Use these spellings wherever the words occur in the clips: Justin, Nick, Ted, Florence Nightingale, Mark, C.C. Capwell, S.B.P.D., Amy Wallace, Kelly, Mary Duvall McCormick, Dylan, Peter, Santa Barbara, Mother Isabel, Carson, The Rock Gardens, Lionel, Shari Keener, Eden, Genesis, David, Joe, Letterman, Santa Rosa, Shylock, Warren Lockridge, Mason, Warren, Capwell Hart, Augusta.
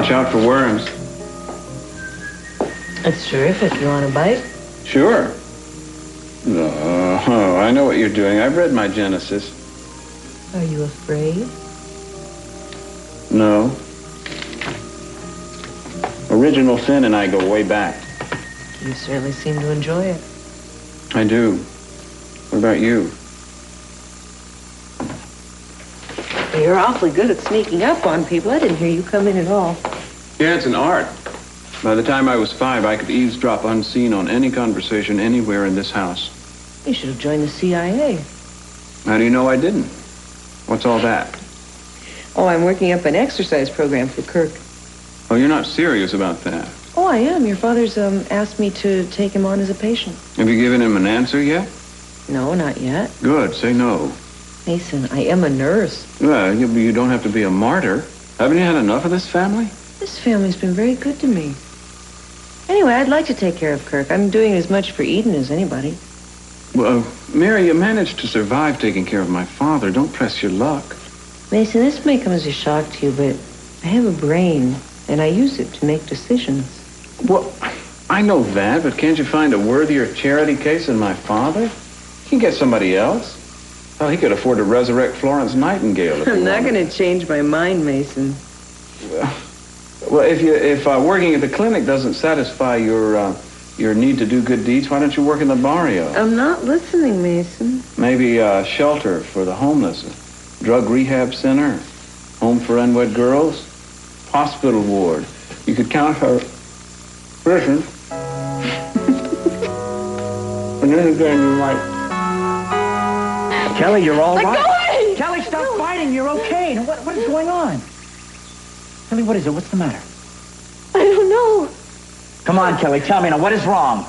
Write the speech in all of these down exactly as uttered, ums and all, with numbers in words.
Watch out for worms. That's terrific. You want a bite? Sure. Oh, I know what you're doing. I've read my Genesis. Are you afraid? No. Original Sin and I go way back. You certainly seem to enjoy it. I do. What about you? Well, you're awfully good at sneaking up on people. I didn't hear you come in at all. Yeah, it's an art. By the time I was five, I could eavesdrop unseen on any conversation anywhere in this house. You should have joined the C I A. How do you know I didn't? What's all that? Oh, I'm working up an exercise program for Kirk. Oh, you're not serious about that. Oh, I am. Your father's um, asked me to take him on as a patient. Have you given him an answer yet? No, not yet. Good. Say no. Mason, I am a nurse. Well, you, you don't have to be a martyr. Haven't you had enough of this family? This family's been very good to me. Anyway, I'd like to take care of Kirk. I'm doing as much for Eden as anybody. Well, Mary, you managed to survive taking care of my father. Don't press your luck. Mason, this may come as a shock to you, but I have a brain, and I use it to make decisions. Well, I know that, but can't you find a worthier charity case than my father? You can get somebody else. Well, he could afford to resurrect Florence Nightingale. I'm not going to change my mind, Mason. Well... Well, if you if uh, working at the clinic doesn't satisfy your uh, your need to do good deeds, why don't you work in the barrio? I'm not listening, Mason. Maybe a shelter for the homeless, a drug rehab center, home for unwed girls, hospital ward. You could count her prison. And then again, you might. Kelly, you're all Let right. Go Kelly, stop no. fighting. You're okay. Now, what what is going on? Kelly, what is it? What's the matter? I don't know. Come on, Kelly, tell me now. What is wrong?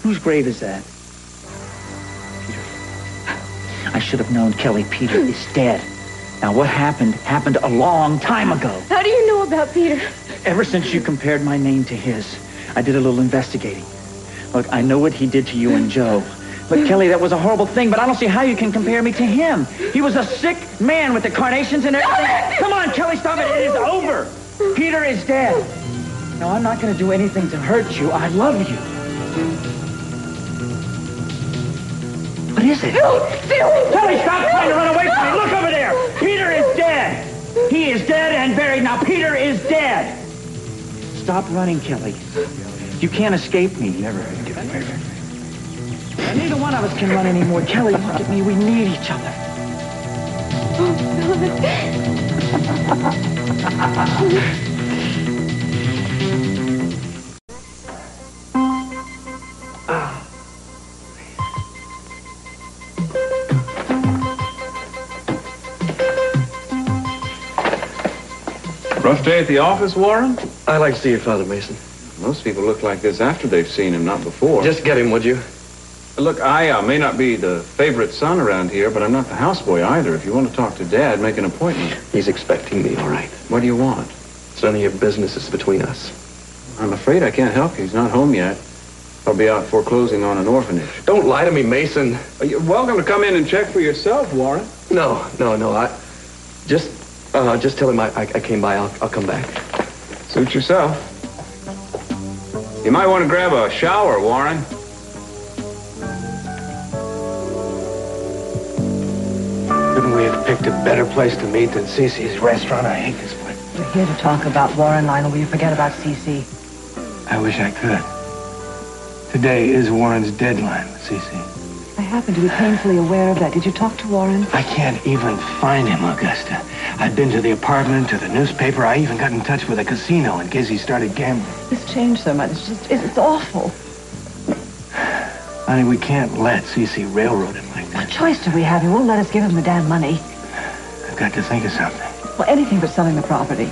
Whose grave is that? Peter. I should have known Kelly. Peter is dead. Now, what happened happened a long time ago. How do you know about Peter? Ever since you compared my name to his, I did a little investigating. Look, I know what he did to you and Joe. But, Kelly, that was a horrible thing, but I don't see how you can compare me to him. He was a sick man with the carnations and everything. Come on, Kelly, stop it. It is over. Peter is dead. Now, I'm not going to do anything to hurt you. I love you. What is it? No, Kelly, stop trying to run away from me. Look over there. Peter is dead. He is dead and buried. Now, Peter is dead. Stop running, Kelly. You can't escape me. Never. Never. Neither one of us can run anymore. Kelly, look at me. We need each other. Oh, God. Rough day at the office, Warren? I'd like to see your father, Mason. Most people look like this after they've seen him, not before. Just get him, would you? Look, I uh, may not be the favorite son around here, but I'm not the houseboy either. If you want to talk to Dad, make an appointment. He's expecting me, all right. What do you want? It's none of your business. It's between us. I'm afraid I can't help you. He's not home yet. I'll be out foreclosing on an orphanage. Don't lie to me, Mason. You're welcome to come in and check for yourself, Warren. No, no, no. I just, uh, just tell him I, I, I came by. I'll, I'll come back. Suit yourself. You might want to grab a shower, Warren. Couldn't we have picked a better place to meet than C C's restaurant? I hate this place. We're here to talk about Warren, Lionel. Will you forget about C C? I wish I could. Today is Warren's deadline with C C. I happen to be painfully aware of that. Did you talk to Warren? I can't even find him, Augusta. I've been to the apartment, to the newspaper. I even got in touch with a casino in case he started gambling. It's changed so much. It's just, it's awful. Honey, we can't let C C railroad him. What choice do we have? He won't let us give him the damn money. I've got to think of something. Well, anything but selling the property.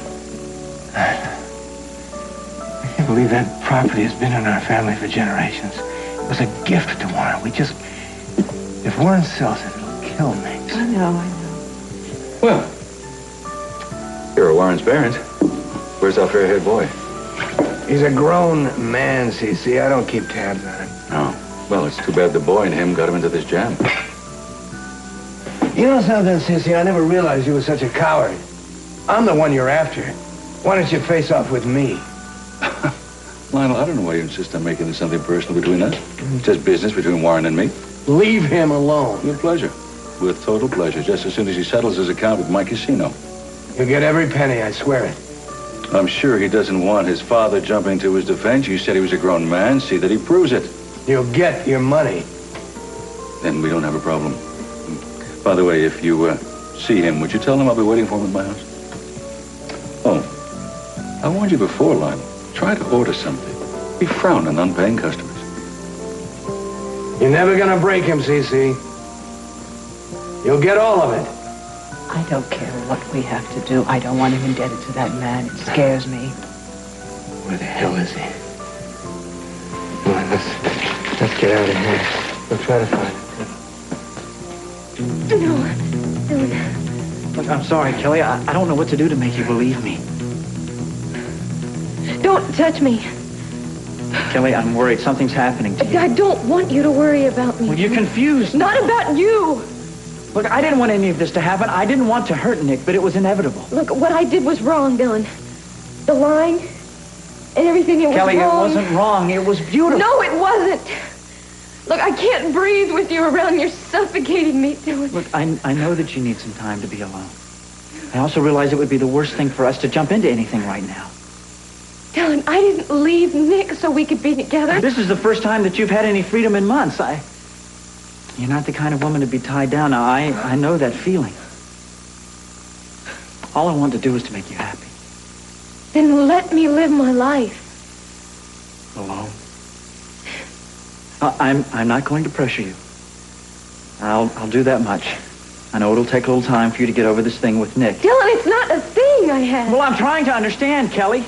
I can't believe that property has been in our family for generations. It was a gift to Warren. We just... If Warren sells it, it'll kill me. I know, I know. Well, here are Warren's parents. Where's our fair-haired boy? He's a grown man, C C. I don't keep tabs on him. Oh. Well, it's too bad the boy and him got him into this jam. You know something, Sissy? I never realized you were such a coward. I'm the one you're after. Why don't you face off with me? Lionel, I don't know why you insist on making this something personal between us. It's just business between Warren and me. Leave him alone. With pleasure. With total pleasure, just as soon as he settles his account with my casino. You'll get every penny, I swear it. I'm sure he doesn't want his father jumping to his defense. You said he was a grown man. See that he proves it. You'll get your money. Then we don't have a problem. By the way, if you uh, see him, would you tell him I'll be waiting for him at my house? Oh, I warned you before, Lionel. Try to order something. We frown on unpaying customers. You're never gonna break him, C C. You'll get all of it. I don't care what we have to do. I don't want him indebted to that man. It scares me. Where the hell is he? Come on, let's, let's get out of here. We'll try to find him. No. Look, I'm sorry, Kelly. I, I don't know what to do to make you believe me. Don't touch me. Kelly, I'm worried. Something's happening to you. I don't want you to worry about me. Well, you're confused. Not about you. Look, I didn't want any of this to happen. I didn't want to hurt Nick, but it was inevitable. Look, what I did was wrong, Dylan. The lying and everything, it Kelly, was wrong. Kelly, it wasn't wrong. It was beautiful. No, it wasn't. Look, I can't breathe with you around. You're suffocating me, Dylan. Look, I, I know that you need some time to be alone. I also realize it would be the worst thing for us to jump into anything right now. Dylan, I didn't leave Nick so we could be together. This is the first time that you've had any freedom in months. I... You're not the kind of woman to be tied down. Now, I, I know that feeling. All I want to do is to make you happy. Then let me live my life. Alone? I, I'm, I'm not going to pressure you. I'll, I'll do that much. I know it'll take a little time for you to get over this thing with Nick. Dylan, it's not a thing I have. Well, I'm trying to understand, Kelly.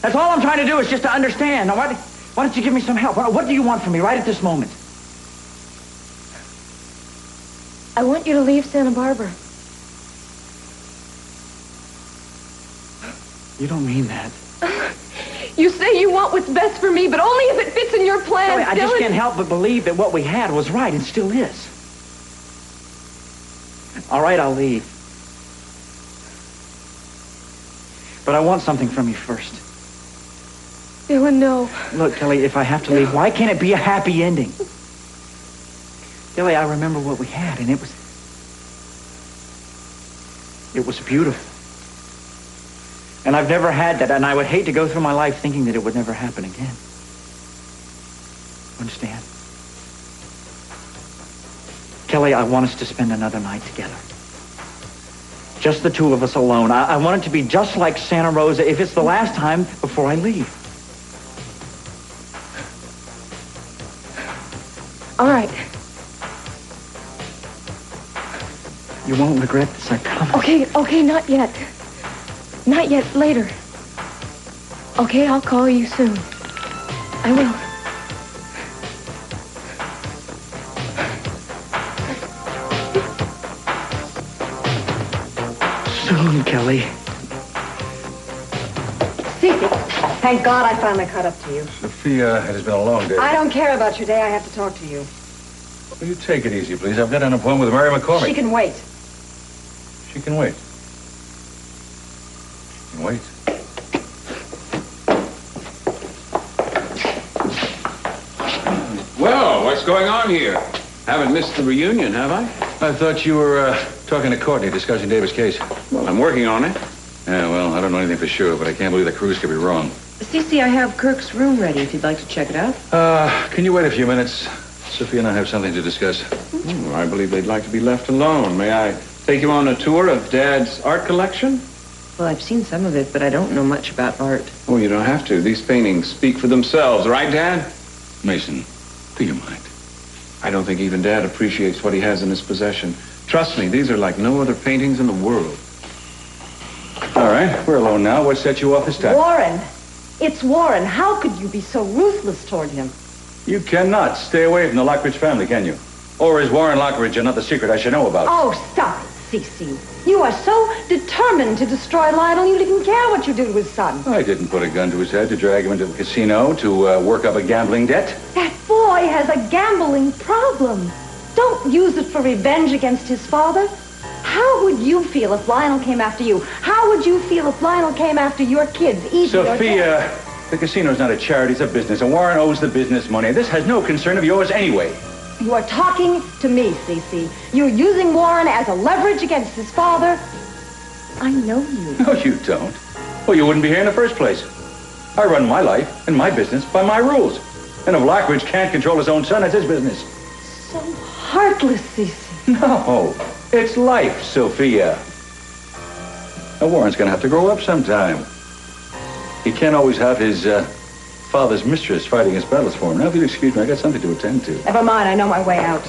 That's all I'm trying to do is just to understand. Now, why, why don't you give me some help? What do you want from me right at this moment? I want you to leave Santa Barbara. You don't mean that. You say you want what's best for me, but only if it fits in your plans, Dylan. I just can't help but believe that what we had was right and still is. All right, I'll leave. But I want something from you first. Dylan, no. Look, Kelly, if I have to leave, why can't it be a happy ending? Kelly, I remember what we had, and it was... It was beautiful. And I've never had that, and I would hate to go through my life thinking that it would never happen again. Understand? Kelly, I want us to spend another night together. Just the two of us alone. I, I want it to be just like Santa Rosa, if it's the last time before I leave. All right. You won't regret this, I promise. Okay, okay, not yet. Not yet, later. Okay, I'll call you soon. I will. Soon, Kelly. Cece, thank God I finally caught up to you. Sophia, it has been a long day. I don't care about your day. I have to talk to you. Will you take it easy, please? I've got an appointment with Mary McCormick. She can wait. She can wait. She can wait. Well, what's going on here? Haven't missed the reunion, have I? I thought you were uh, talking to Courtney, discussing David's case. Well, I'm working on it. Yeah, well, I don't know anything for sure, but I can't believe the crews could be wrong. Cece, I have Kirk's room ready if you'd like to check it out. Uh, can you wait a few minutes? Sophia and I have something to discuss. Mm, I believe they'd like to be left alone. May I take you on a tour of Dad's art collection? Well, I've seen some of it, but I don't know much about art. Oh, you don't have to. These paintings speak for themselves, right, Dad? Mason, do you mind? I don't think even Dad appreciates what he has in his possession. Trust me, these are like no other paintings in the world. All right, we're alone now. What set you off this time? Warren! It's Warren. How could you be so ruthless toward him? You cannot stay away from the Lockridge family, can you? Or is Warren Lockridge another secret I should know about? Oh, stop it, C C. You are so determined to destroy Lionel, you didn't care what you did with his son. I didn't put a gun to his head to drag him into the casino to uh, work up a gambling debt. That boy has a gambling problem. Don't use it for revenge against his father. How How would you feel if Lionel came after you? How would you feel if Lionel came after your kids, Eden, Sophia, or the casino's not a charity, it's a business, and Warren owes the business money. This has no concern of yours anyway. You are talking to me, C C. You're using Warren as a leverage against his father. I know you. No, you don't. Well, you wouldn't be here in the first place. I run my life and my business by my rules. And if Lockridge can't control his own son, it's his business. So heartless, C C. No, it's life, Sophia. Now, Warren's gonna have to grow up sometime. He can't always have his uh, father's mistress fighting his battles for him. Now, if you'll excuse me, I got something to attend to. Never mind, I know my way out.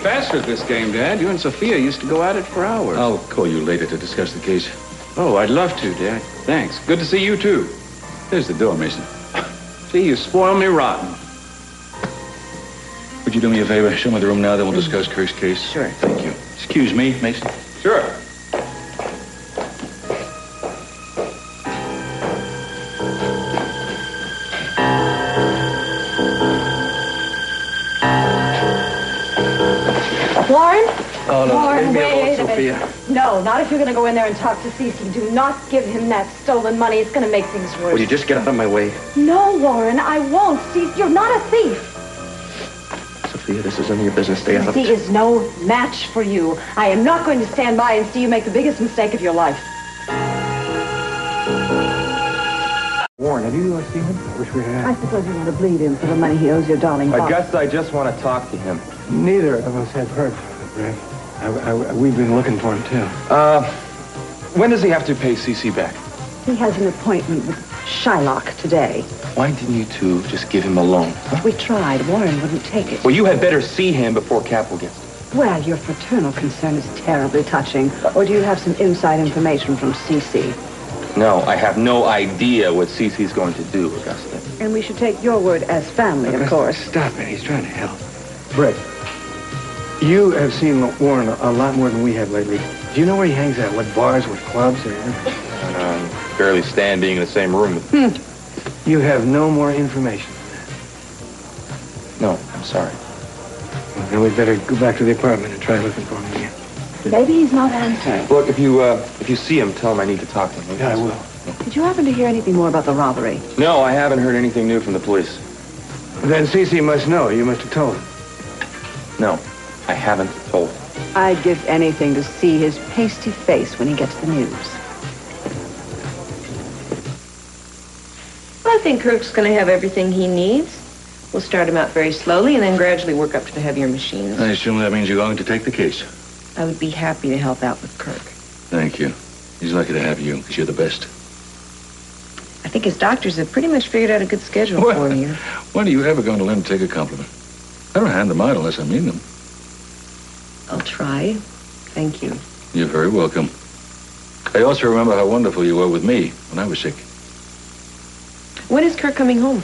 Faster at this game, Dad. You and Sophia used to go at it for hours. I'll call you later to discuss the case. Oh, I'd love to, Dad. Thanks. Good to see you, too. There's the door, Mason. See, you spoil me rotten. Would you do me a favor? Show me the room now, then we'll discuss Kirk's case. Sure. Thank you. Excuse me, Mason. Sure. Oh, no, Warren, wait a minute. No, not if you're going to go in there and talk to C C. Do not give him that stolen money. It's going to make things worse. Will you just get out of my way? No, Warren, I won't. C C, you're not a thief. Sophia, this is none of your business. Stay out. C C is no match for you. I am not going to stand by and see you make the biggest mistake of your life. Warren, have you seen him? I wish we had. I suppose you want to bleed him for the money he owes your darling boss. Augusta, I just want to talk to him. Neither of us have heard from him, Brick. I, I, we've been looking for him, too. Uh, when does he have to pay C C back? He has an appointment with Shylock today. Why didn't you two just give him a loan? Huh? We tried. Warren wouldn't take it. Well, you had better see him before Capwell gets there. Well, your fraternal concern is terribly touching. Or do you have some inside information from C C? No, I have no idea what C C's going to do, Augusta. And we should take your word as family, Augusta, of course. Stop it. He's trying to help. Brick. You have seen Warren a lot more than we have lately. Do you know where he hangs out? What bars, what clubs, or anything? I barely stand being in the same room with him. Hmm. You have no more information than that. No, I'm sorry. Well, then we'd better go back to the apartment and try looking for him again. Maybe he's not answering. Look, if you uh, if you see him, tell him I need to talk to him. Yeah, I will. Did you happen to hear anything more about the robbery? No, I haven't heard anything new from the police. Then C C must know. You must have told him. No. I haven't told him. I'd give anything to see his pasty face when he gets the news. Well, I think Kirk's going to have everything he needs. We'll start him out very slowly and then gradually work up to the heavier machines. I assume that means you're going to take the case. I would be happy to help out with Kirk. Thank you. He's lucky to have you because you're the best. I think his doctors have pretty much figured out a good schedule well, for you. When are you ever going to let him take a compliment? I don't hand them out unless I mean them. I'll try. Thank you. You're very welcome. I also remember how wonderful you were with me when I was sick. When is Kirk coming home?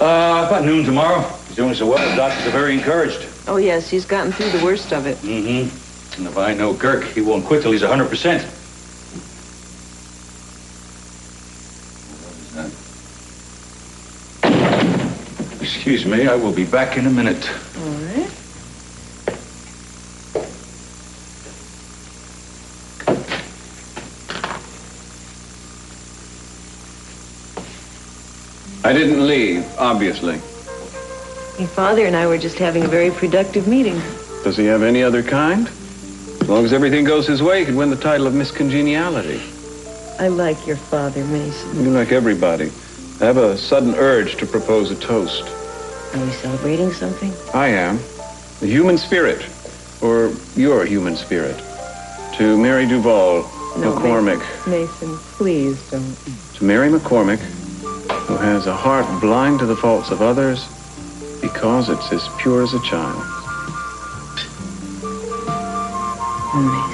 Uh, about noon tomorrow. He's doing so well, the doctors are very encouraged. Oh, yes, he's gotten through the worst of it. Mm-hmm. And if I know Kirk, he won't quit till he's one hundred percent. Excuse me, I will be back in a minute. All right. I didn't leave, obviously. Your father and I were just having a very productive meeting. Does he have any other kind? As long as everything goes his way, he could win the title of Miss Congeniality. I like your father, Mason. You like everybody. I have a sudden urge to propose a toast. Are we celebrating something? I am. The human spirit, or your human spirit, to Mary Duvall McCormick. No, Mason, please don't. To Mary McCormick, who has a heart blind to the faults of others because it's as pure as a child's. Amazing.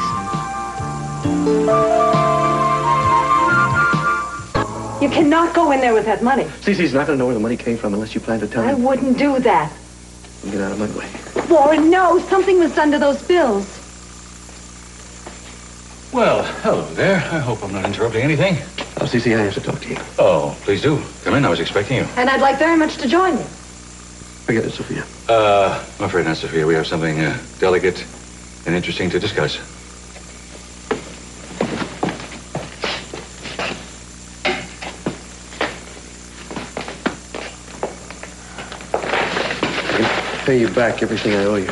You cannot go in there with that money. Cece's not going to know where the money came from unless you plan to tell her. I him. Wouldn't do that. Get out of my way. Warren, no! Something was done to those bills. Well, hello there. I hope I'm not interrupting anything. Oh, C C, I have to talk to you. Oh, please do. Come in. I was expecting you. And I'd like very much to join you. Forget it, Sophia. Uh, I'm afraid not, Sophia. We have something uh, delicate and interesting to discuss. I pay you back everything I owe you.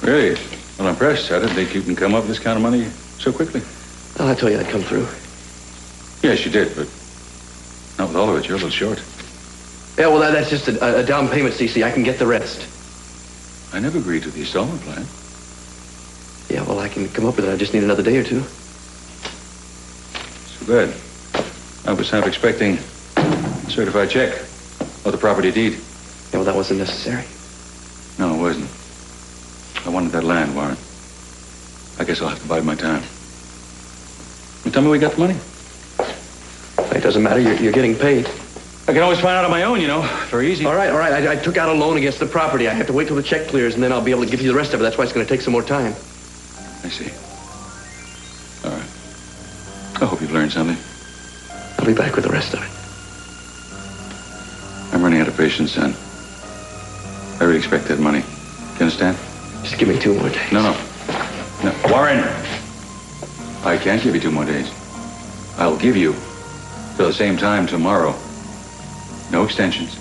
Really? Well, I'm impressed. I didn't think you can come up with this kind of money so quickly. Well, I told you I'd come through. Yes, you did, but not with all of it. You're a little short. Yeah, well, that's just a, a down payment, C C. I can get the rest. I never agreed to the installment plan. Yeah, well, I can come up with it. I just need another day or two. Too bad. I was half expecting a certified check or the property deed. Yeah, well, that wasn't necessary. No, it wasn't. I wanted that land, Warren. I guess I'll have to bide my time. You tell me we got the money? It doesn't matter. You're, you're getting paid. I can always find out on my own, you know. Very easy. All right, all right. I, I took out a loan against the property. I have to wait till the check clears, and then I'll be able to give you the rest of it. That's why it's going to take some more time. I see. All right. I hope you've learned something. I'll be back with the rest of it. I'm running out of patience, son. I really expect that money. You understand? Just give me two more days. No, no. No. Warren! I can't give you two more days. I'll give you till the same time tomorrow. No extensions.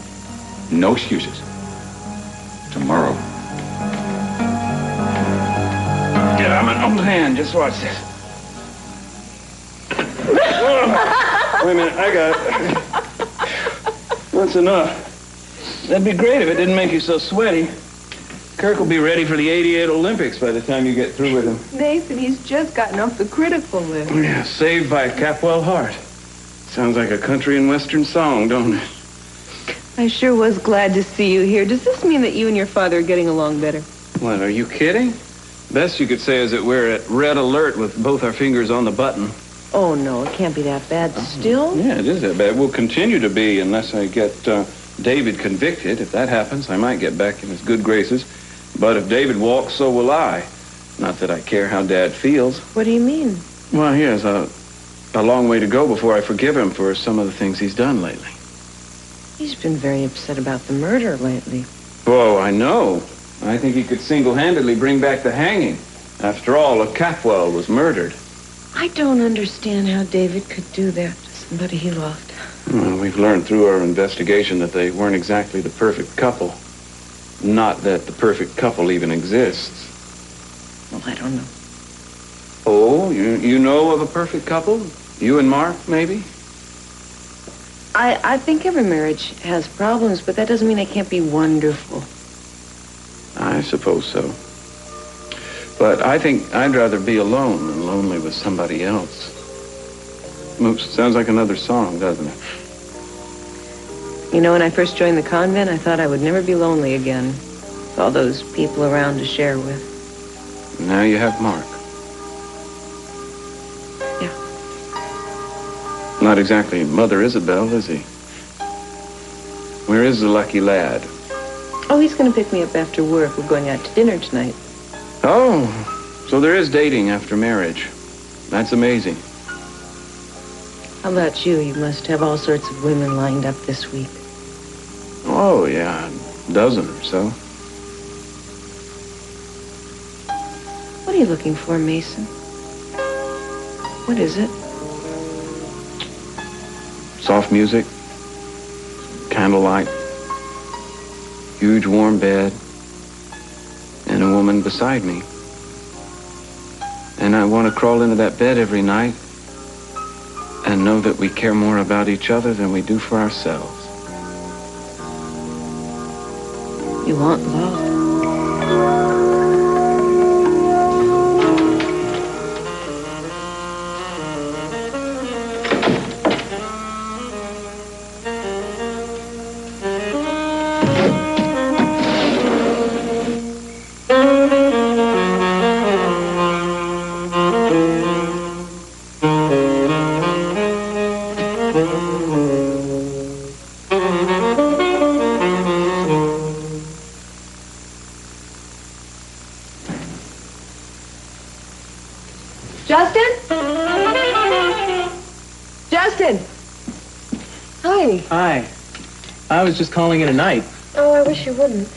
No excuses. Tomorrow. Get out of my own hand. Just watch this. Wait a minute. I got it. That's enough. That'd be great if it didn't make you so sweaty. Kirk will be ready for the eighty-eight Olympics by the time you get through with him. Mason, he's just gotten off the critical list. Yeah, saved by Capwell Hart. Sounds like a country and western song, don't it? I sure was glad to see you here. Does this mean that you and your father are getting along better? What, are you kidding? Best you could say is that we're at red alert with both our fingers on the button. Oh, no, it can't be that bad. Uh-huh. Still? Yeah, it is that bad. We'll continue to be unless I get uh, David convicted. If that happens, I might get back in his good graces. But if David walks, so will I. Not that I care how Dad feels. What do you mean? Well, he has a, a long way to go before I forgive him for some of the things he's done lately. He's been very upset about the murder lately. Oh, I know. I think he could single-handedly bring back the hanging. After all, a Capwell was murdered. I don't understand how David could do that to somebody he loved. Well, we've learned through our investigation that they weren't exactly the perfect couple. Not that the perfect couple even exists. Well, I don't know. Oh, you, you know of a perfect couple? You and Mark, maybe? I, I think every marriage has problems, but that doesn't mean it can't be wonderful. I suppose so. But I think I'd rather be alone than lonely with somebody else. Oops, sounds like another song, doesn't it? You know, when I first joined the convent, I thought I would never be lonely again with all those people around to share with. Now you have Mark. Yeah. Not exactly Mother Isabel, is he? Where is the lucky lad? Oh, he's going to pick me up after work. We're going out to dinner tonight. Oh, so there is dating after marriage. That's amazing. How about you? You must have all sorts of women lined up this week. Oh, yeah, a dozen or so. What are you looking for, Mason? What is it? Soft music, candlelight, huge warm bed, and a woman beside me. And I want to crawl into that bed every night and know that we care more about each other than we do for ourselves. You want love. Katie. Hi. I was just calling it a night. Oh, I wish you wouldn't.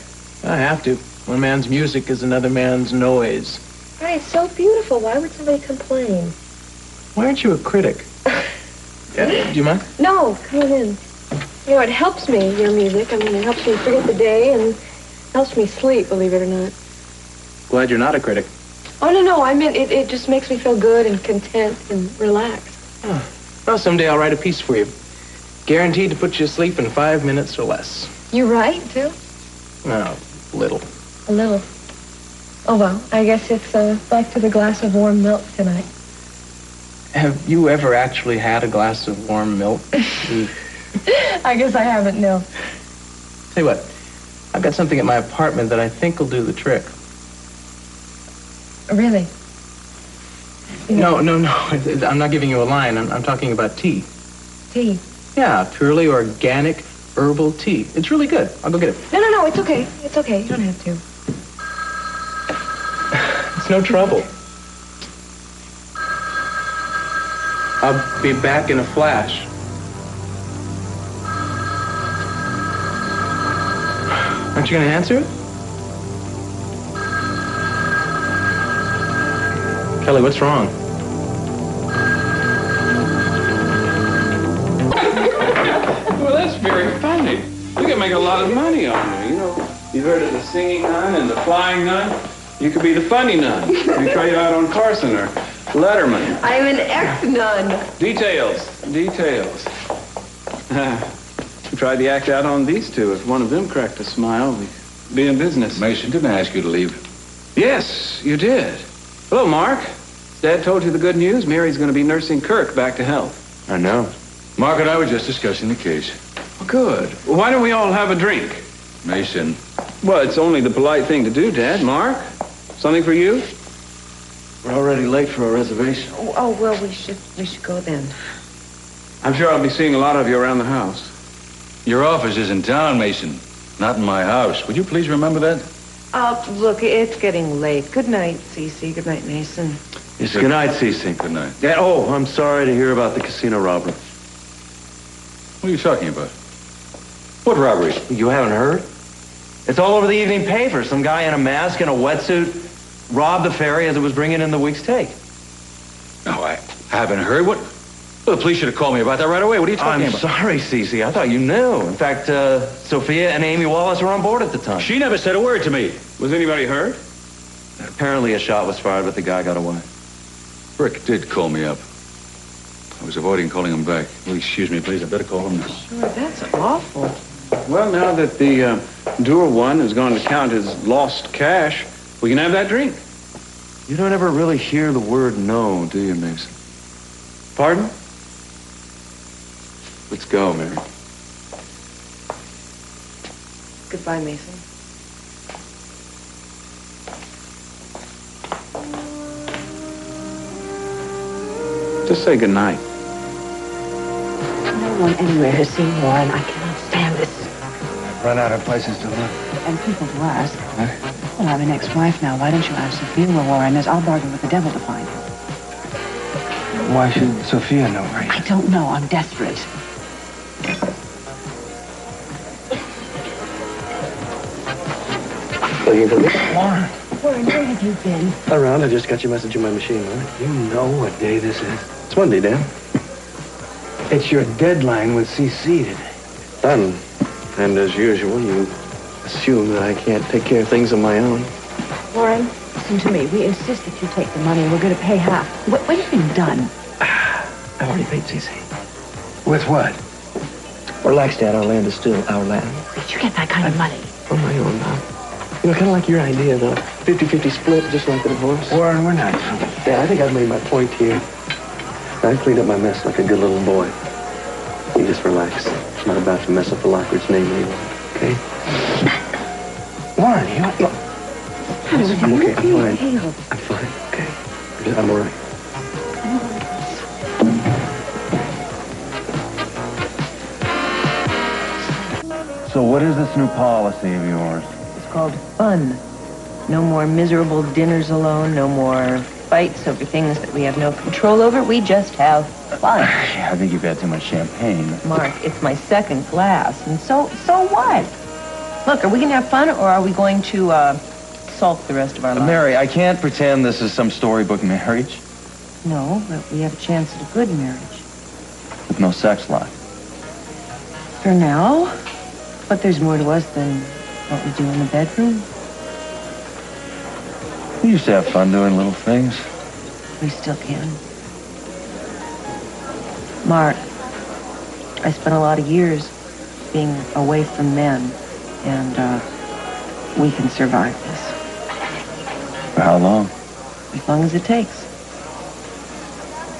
I have to. One man's music is another man's noise. Why, it's so beautiful. Why would somebody complain? Why aren't you a critic? Yeah, do you mind? No, come in. You know, it helps me, your music. I mean, it helps me forget the day and helps me sleep, believe it or not. Glad you're not a critic. Oh, no, no, I meant it, it just makes me feel good and content and relaxed. Oh. Well, someday I'll write a piece for you. Guaranteed to put you asleep in five minutes or less. You write, too? No, a little. A little. Oh, well, I guess it's uh, back to the glass of warm milk tonight. Have you ever actually had a glass of warm milk? I guess I haven't, no. Tell you what, I've got something at my apartment that I think will do the trick. Really? You know, no, no, no. I'm not giving you a line. I'm, I'm talking about tea. Tea? Yeah, purely organic herbal tea. It's really good. I'll go get it. No, no, no, it's okay. It's okay. You don't have to. It's no trouble. I'll be back in a flash. Aren't you going to answer it? Kelly, what's wrong? Well, that's very funny. You can make a lot of money on me. You know, you've heard of the singing nun and the flying nun. You could be the funny nun. We try you out on Carson or Letterman. I'm an ex-nun. Details. Details. We tried the act out on these two. If one of them cracked a smile, we'd be in business. Mason, didn't I ask you to leave? Yes, you did. Hello, Mark. Dad told you the good news. Mary's going to be nursing Kirk back to health. I know. Mark and I were just discussing the case. Well, good. Well, why don't we all have a drink? Mason. Well, it's only the polite thing to do, Dad. Mark, something for you? We're already late for a reservation. Oh, oh well, we should we should go then. I'm sure I'll be seeing a lot of you around the house. Your office is in town, Mason. Not in my house. Would you please remember that? Oh, look, it's getting late. Good night, C C. Good night, Mason. Yes, good night, C C. Good night. Yeah, oh, I'm sorry to hear about the casino robbery. What are you talking about? What robbery? You haven't heard? It's all over the evening paper. Some guy in a mask and a wetsuit robbed the ferry as it was bringing in the week's take. No, I haven't heard. What? Well, the police should have called me about that right away. What are you talking I'm about? I'm sorry, C C. I thought you knew. In fact, uh, Sophia and Amy Wallace were on board at the time. She never said a word to me. Was anybody hurt? Apparently a shot was fired, but the guy got away. Brick did call me up. I was avoiding calling him back. Will you excuse me, please? I better call him now. Sure, that's awful. Well, now that the uh, doer one has gone to count his lost cash, we can have that drink. You don't ever really hear the word no, do you, Mason? Pardon? Let's go, Mary. Goodbye, Mason. Just say goodnight. No one anywhere has seen Warren. I cannot stand this. I've run out of places to live. And people do ask. Huh? Well, I'm an ex-wife now. Why don't you ask Sophia where Warren is? I'll bargain with the devil to find him. Why should Sophia know where he is? I don't know. I'm desperate. Warren. Warren, where have you been? Around. I just got your message in my machine, Warren. You know what day this is. It's Monday, Dan. It's your deadline with C C today. Done. And as usual, you assume that I can't take care of things on my own. Warren, listen to me. We insist that you take the money. We're going to pay half. What, what have you done? I've already paid C C. With what? Relax, Dad. Our land is still our land. Where'd you get that kind I, of money? On my own, Mom. You know, kind of like your idea, though. fifty fifty split, just like the divorce. Warren, we're not. Yeah, I think I've made my point here. I cleaned up my mess like a good little boy. You just relax. I'm not about to mess up the Lockridge name anymore, okay? Warren, you... you... Listen, I'm okay, I'm fine. I'm fine, okay? I'm, I'm all right. So what is this new policy of yours? Called fun. No more miserable dinners alone, no more fights over things that we have no control over. We just have fun. I think you've had too much champagne. Mark, it's my second glass, and so so what? Look, are we going to have fun, or are we going to uh, salt the rest of our lives? Mary, I can't pretend this is some storybook marriage. No, but we have a chance at a good marriage. With no sex life. For now. But there's more to us than what we do in the bedroom. We used to have fun doing little things. We still can. Mark, I spent a lot of years being away from men, and uh, we can survive this. For how long? As long as it takes.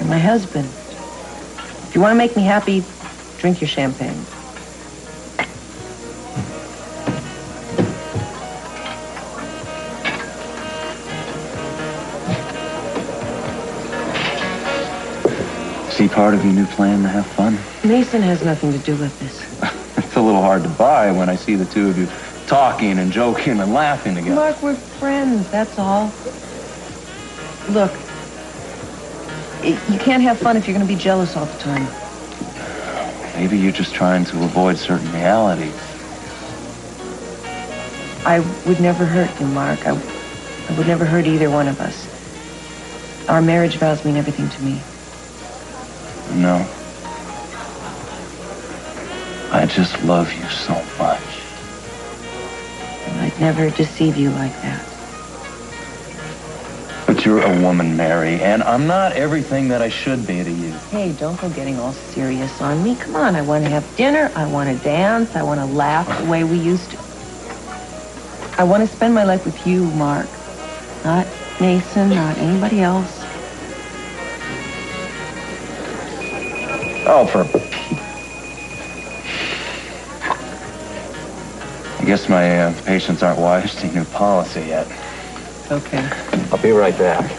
And my husband. If you want to make me happy, drink your champagne. Is he part of your new plan to have fun? Mason has nothing to do with this. It's a little hard to buy when I see the two of you talking and joking and laughing together. Mark, we're friends, that's all. Look, it, you can't have fun if you're going to be jealous all the time. Maybe you're just trying to avoid certain realities. I would never hurt you, Mark. I, I would never hurt either one of us. Our marriage vows mean everything to me. No. I just love you so much. I'd never deceive you like that. But you're a woman, Mary, and I'm not everything that I should be to you. Hey, don't go getting all serious on me. Come on, I want to have dinner, I want to dance, I want to laugh the way we used to. I want to spend my life with you, Mark. Not Mason, not anybody else. Oh, for... I guess my uh, patients aren't wise to new policy yet. Okay. I'll be right back.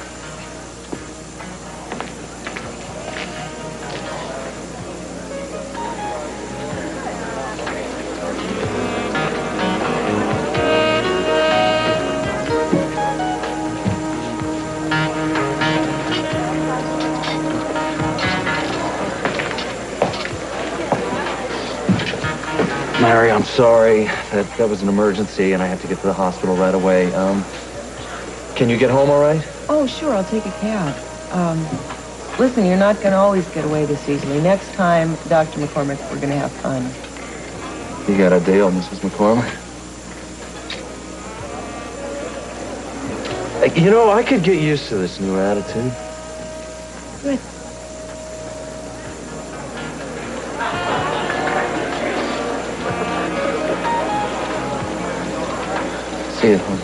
Sorry, that, that was an emergency, and I have to get to the hospital right away. Um, can you get home all right? Oh, sure, I'll take a cab. Um, listen, you're not going to always get away this easily. Next time, Doctor McCormick, we're going to have fun. You got a deal, Missus McCormick. You know, I could get used to this new attitude. Good. See you at home.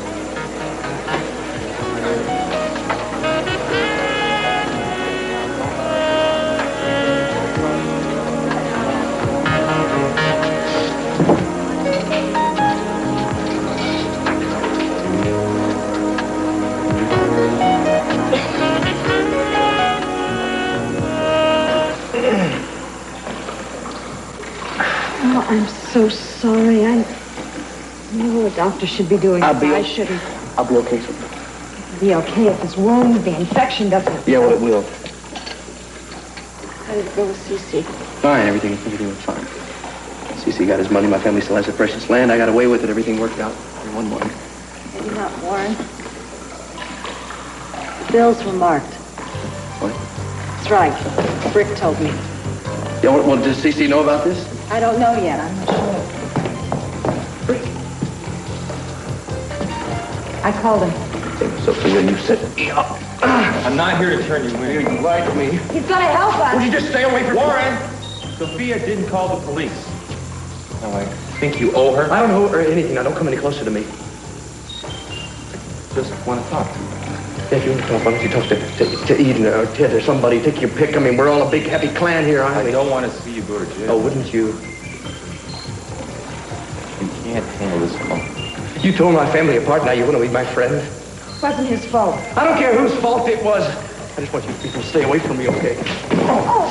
Oh, I'm so sorry. I'm... No, a doctor should be doing it. I shouldn't. I'll be okay, sir. It'll be okay if it's wrong. The infection doesn't... Yeah, well, it will. How did it go with C C? Fine. Everything, everything was fine. C C got his money. My family still has the precious land. I got away with it. Everything worked out in one morning. Maybe not Warren. The bills were marked. What? That's right. Brick told me. Yeah, well, well, does C C know about this? I don't know yet. I'm not sure. I called him. So for when you said I'm not here to turn you in. You lied to me. He's gonna help us. Would you just stay away from Warren? Sophia didn't call the police. No, I think you owe her. I don't owe her anything. Now don't come any closer to me. I just want to talk to you. Yeah, if you want to talk, why don't you talk to, to, to Eden or Ted or somebody? Take your pick. I mean, we're all a big happy clan here, aren't we? I don't want to see you go to jail. Oh, wouldn't you? You can't handle this alone. You tore my family apart, now you want to leave my friend? It wasn't his fault. I don't care whose fault it was. I just want you people to stay away from me, okay? Oh. Oh.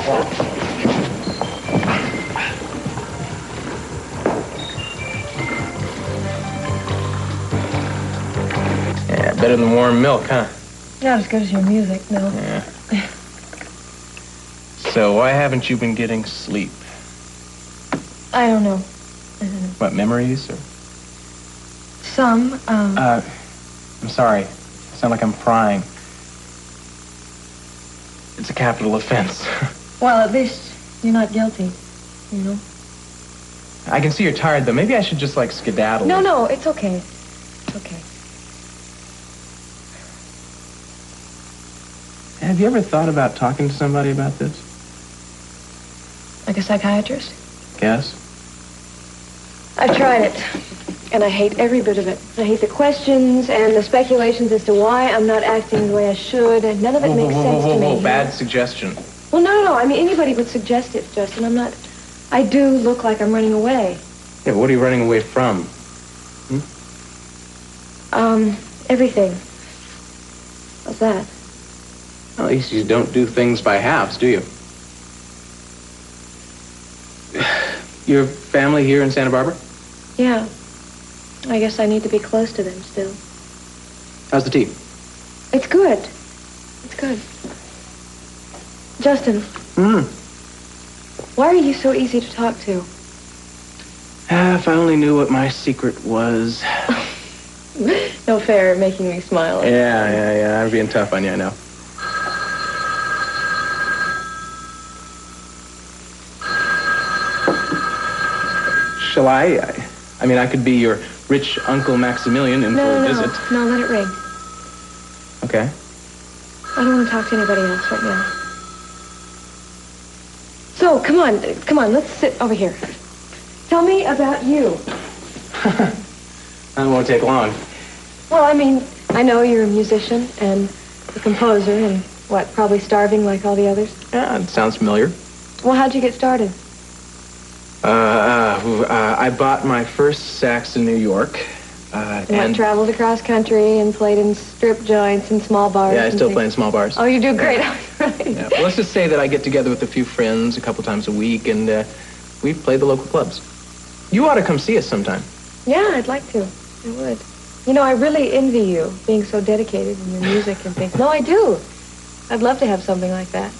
Yeah, better than warm milk, huh? Not as good as your music, no. Yeah. So why haven't you been getting sleep? I don't know. Mm-hmm. What, memories or? Some, um... Uh, I'm sorry. I sound like I'm prying. It's a capital offense. Well, at least you're not guilty, you know? I can see you're tired, though. Maybe I should just, like, skedaddle. No, no, it's okay. It's okay. Have you ever thought about talking to somebody about this? Like a psychiatrist? Yes. I've tried it, and I hate every bit of it. I hate the questions and the speculations as to why I'm not acting the way I should, and none of it whoa, makes whoa, sense whoa, whoa, to me. Whoa, bad suggestion. Well, no, no, no, I mean, anybody would suggest it, Justin. I'm not... I do look like I'm running away. Yeah, but what are you running away from? Hmm? Um, everything. How's that? Well, at least you don't do things by halves, do you? Your family here in Santa Barbara? Yeah. I guess I need to be close to them still. How's the tea? It's good. It's good. Justin. Hmm? Why are you so easy to talk to? Ah, if I only knew what my secret was. No fair, making me smile. Yeah, yeah, yeah. I'm being tough on you, I know. Shall I? I, I mean, I could be your rich Uncle Maximilian in no, for a no, visit. No, no, let it ring. Okay. I don't want to talk to anybody else right now. So, come on, come on, let's sit over here. Tell me about you. That won't take long. Well, I mean, I know you're a musician and a composer and, what, probably starving like all the others? Yeah, it sounds familiar. Well, how'd you get started? Uh, uh, I bought my first sax in New York. Uh, and, and I traveled across country and played in strip joints and small bars. Yeah, I still play in small bars. Oh, you do great. Yeah. Right. Yeah. Well, let's just say that I get together with a few friends a couple times a week, and uh, we play the local clubs. You ought to come see us sometime. Yeah, I'd like to. I would. You know, I really envy you, being so dedicated in your music and things. No, I do. I'd love to have something like that.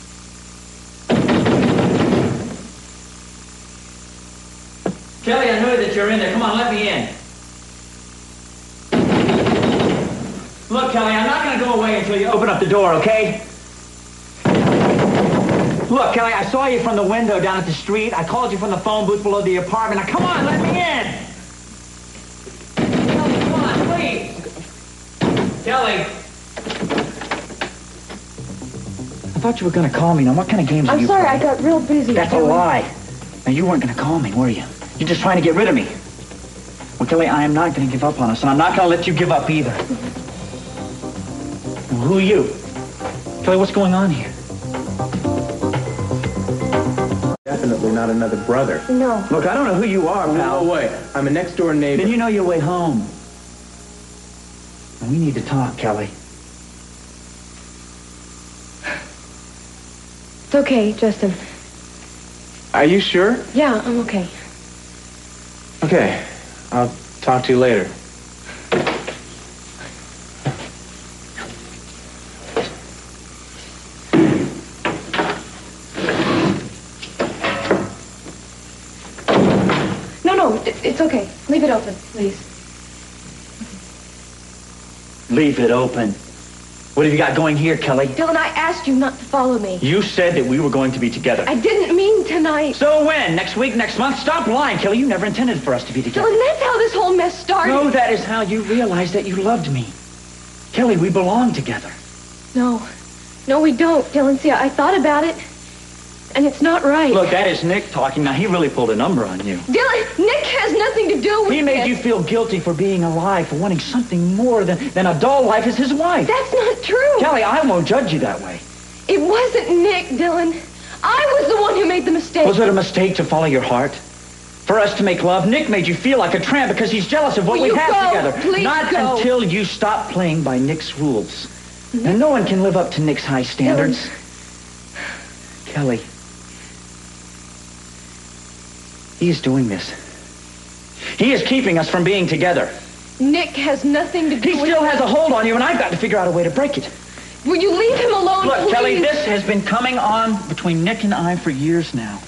Kelly, I know that you're in there. Come on, let me in. Look, Kelly, I'm not going to go away until you open up the door, okay? Look, Kelly, I saw you from the window down at the street. I called you from the phone booth below the apartment. Now, come on, let me in. Kelly, come on, please. Kelly. I thought you were going to call me. Now, what kind of games are you playing? I'm sorry, I got real busy. That's a lie. Now, you weren't going to call me, were you? You're just trying to get rid of me. Well, Kelly, I am not going to give up on us, and I'm not going to let you give up either. Well, who are you? Kelly, what's going on here? Definitely not another brother. No. Look, I don't know who you are, pal. No way. I'm a next-door neighbor. Then you know your way home. And we need to talk, Kelly. It's okay, Justin. Are you sure? Yeah, I'm okay. Okay, I'll talk to you later. No, no, it's okay. Leave it open, please. Leave it open. What have you got going here, Kelly? Dylan, I asked you not to follow me. You said that we were going to be together. I didn't mean tonight. So when? Next week? Next month? Stop lying, Kelly. You never intended for us to be together. Dylan, that's how this whole mess started. No, that is how you realized that you loved me. Kelly, we belong together. No. No, we don't, Dylan. See, I thought about it, and it's not right. Look, that is Nick talking. Now, he really pulled a number on you. Dylan, Nick has nothing to do with it. He made this. You feel guilty for being alive, for wanting something more than, than a dull life as his wife. That's not true. Kelly, I won't judge you that way. It wasn't Nick, Dylan. I was the one who made the mistake. Was it a mistake to follow your heart? For us to make love? Nick made you feel like a tramp because he's jealous of what Will we have go? Together. Please not go. Until you stop playing by Nick's rules. Mm-hmm. And no one can live up to Nick's high standards. Dylan. Kelly. He's doing this. He is keeping us from being together. Nick has nothing to do with it. He still has a hold on you, and I've got to figure out a way to break it. Will you leave him alone, Look, please? Kelly, this has been coming on between Nick and I for years now.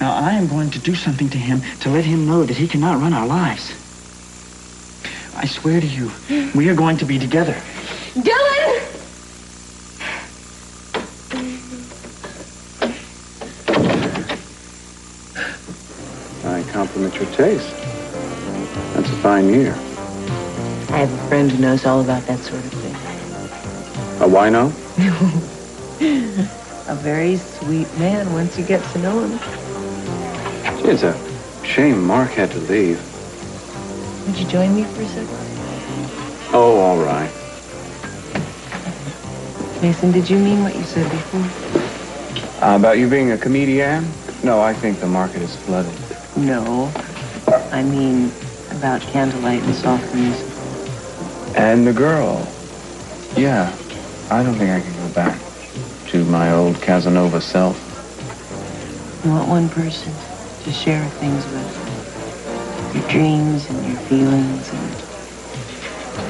Now, I am going to do something to him to let him know that he cannot run our lives. I swear to you, we are going to be together. Dylan! I compliment your taste. That's a fine year. I have a friend who knows all about that sort of thing. A wino? A very sweet man once you get to know him. Gee, it's a shame Mark had to leave. Would you join me for a second? Oh, all right. Mason, did you mean what you said before? Uh, about you being a comedian? No, I think the market is flooded. No, I mean about candlelight and soft music. And the girl. Yeah, I don't think I can go back to my old Casanova self. You want one person to share things with. Your dreams and your feelings, and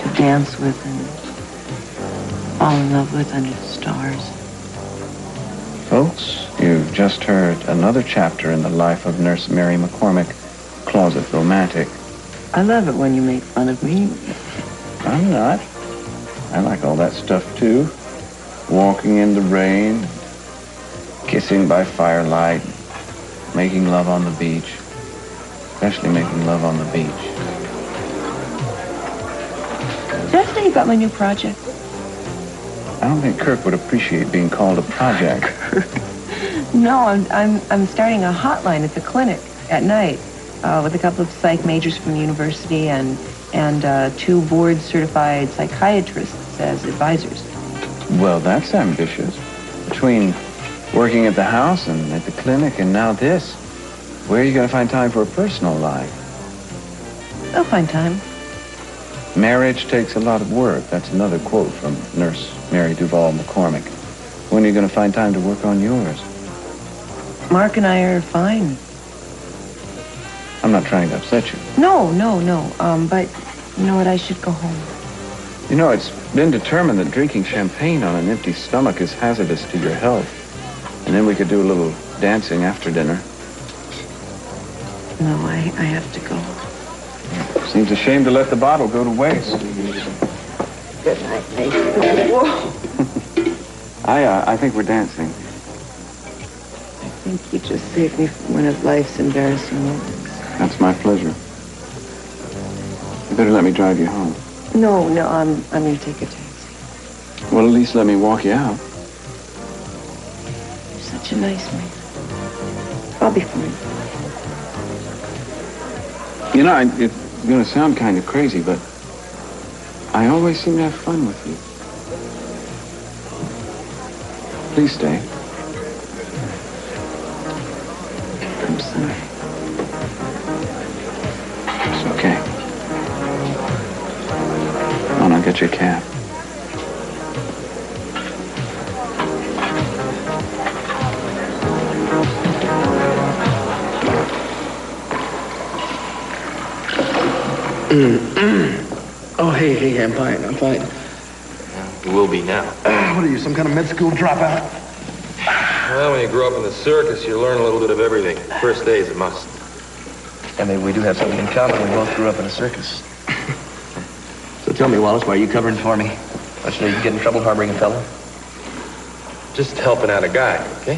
to dance with and fall in love with under the stars. Folks, you've just heard another chapter in the life of Nurse Mary McCormick, closet romantic. I love it when you make fun of me. I'm not. I like all that stuff, too. Walking in the rain, kissing by firelight, making love on the beach, especially making love on the beach. Did I tell you about my new project? I don't think Kirk would appreciate being called a project. No, I'm, I'm, I'm starting a hotline at the clinic at night uh, with a couple of psych majors from the university and and uh, two board-certified psychiatrists as advisors. Well, that's ambitious. Between working at the house and at the clinic and now this, where are you going to find time for a personal life? I'll find time. Marriage takes a lot of work. That's another quote from Nurse Mary Duvall McCormick. When are you going to find time to work on yours? Mark and I are fine. I'm not trying to upset you. No, no, no. Um, but you know what? I should go home. You know, it's been determined that drinking champagne on an empty stomach is hazardous to your health. And then we could do a little dancing after dinner. No, I, I have to go. Seems a shame to let the bottle go to waste. Good night, Nathan. Whoa. I, uh, I think we're dancing. I think you just saved me from one of life's embarrassing moments. That's my pleasure. You better let me drive you home. No, no, I'm, I'm going to take a taxi. Well, at least let me walk you out. You're such a nice man. I'll be fine. You know, I, it's going to sound kind of crazy, but I always seem to have fun with you. Please stay. I'm sorry. Get your cap. Oh, hey, hey, I'm fine, I'm fine. You will be now. What are you, some kind of med school dropout? Well, when you grow up in the circus, you learn a little bit of everything. First day is a must. I mean, we do have something in common. We both grew up in a circus. Tell me, Wallace, why are you covering for me? Don't you know you can get in trouble harboring a fellow? Just helping out a guy, okay?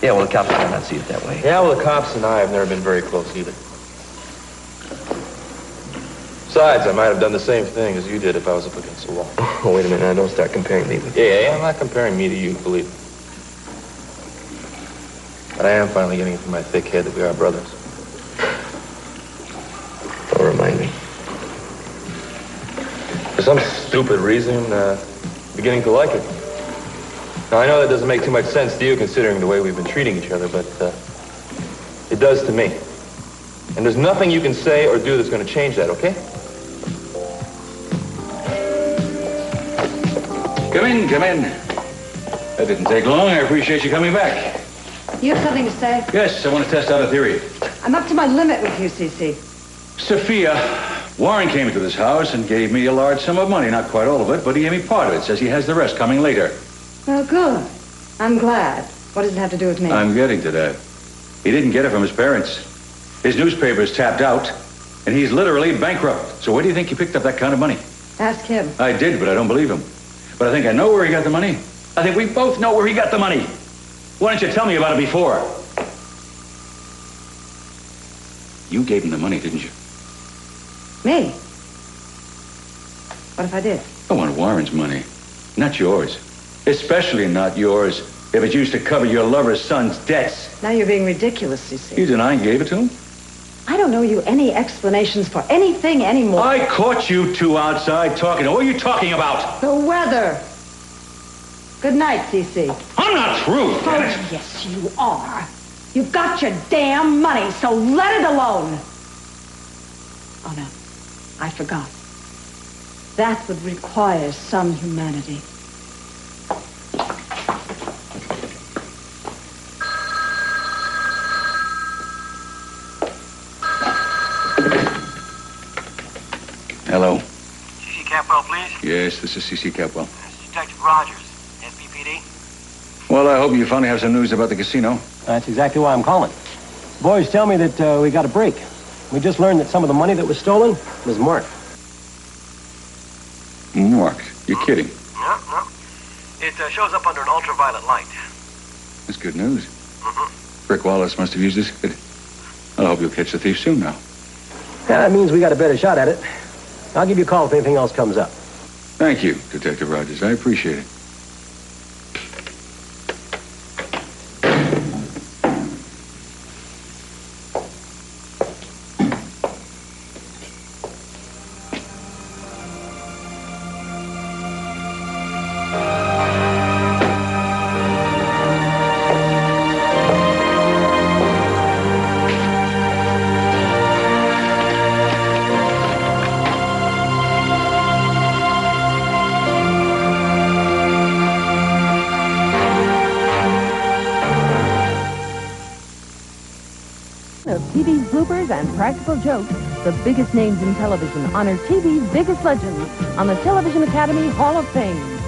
Yeah, well, the cops might not see it that way. Yeah, well, the cops and I have never been very close either. Besides, I might have done the same thing as you did if I was up against the wall. Oh, wait a minute, now don't start comparing me with you. Yeah, yeah, I'm not comparing me to you, believe me. But I am finally getting it from my thick head that we are brothers. Don't remind me. For some stupid reason, uh, beginning to like it. Now, I know that doesn't make too much sense to you, considering the way we've been treating each other, but uh, it does to me. And there's nothing you can say or do that's going to change that, okay? Come in, come in. That didn't take long. I appreciate you coming back. You have something to say? Yes, I want to test out a theory. I'm up to my limit with you, C C. Sophia. Warren came into this house and gave me a large sum of money. Not quite all of it, but he gave me part of it. Says he has the rest coming later. Well, good. I'm glad. What does it have to do with me? I'm getting to that. He didn't get it from his parents. His newspaper's tapped out, and he's literally bankrupt. So where do you think he picked up that kind of money? Ask him. I did, but I don't believe him. But I think I know where he got the money. I think we both know where he got the money. Why don't you tell me about it before? You gave him the money, didn't you? Me? What if I did? I want Warren's money, not yours. Especially not yours, if it's used to cover your lover's son's debts. Now you're being ridiculous, C C. You deny you gave it to him? I don't owe you any explanations for anything anymore. I caught you two outside talking. What are you talking about? The weather. Good night, C C. I'm not through, Janet. Oh, yes, you are. You got your damn money, so let it alone. Oh, no. I forgot. That would require some humanity. Hello. C C. Capwell, please? Yes, this is C C. Capwell. This is Detective Rogers, S B P D. Well, I hope you finally have some news about the casino. That's exactly why I'm calling. The boys tell me that uh, we got a break. We just learned that some of the money that was stolen was Mark. Mark? You're kidding. No, no. It uh, shows up under an ultraviolet light. That's good news. Mm-hmm. Brick Wallace must have used this. I hope you'll catch the thief soon now. Yeah, that means we got a better shot at it. I'll give you a call if anything else comes up. Thank you, Detective Rogers. I appreciate it. And practical jokes, the biggest names in television honor T V's biggest legends on the Television Academy Hall of Fame.